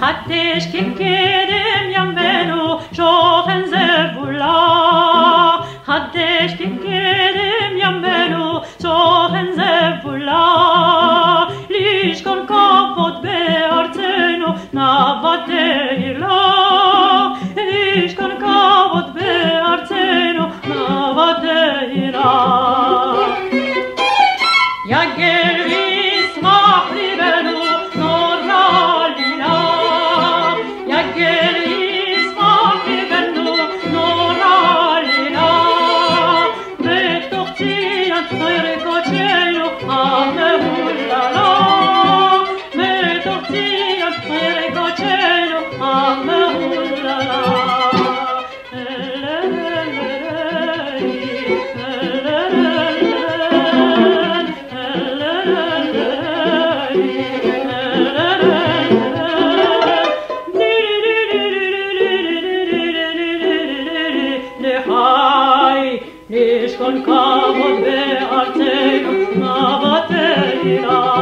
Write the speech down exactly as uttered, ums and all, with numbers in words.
Hatte ich gegeben, ja Menno, schofen sehr wohl la. Hatte ich gegeben, ja Menno, schofen sehr wohl la. Lisch kon kapot beartzeno, na batei la. Lisch kon kapot beartzeno, na batei la. Ja geri. Nish kon kavod be'artenu na batei la.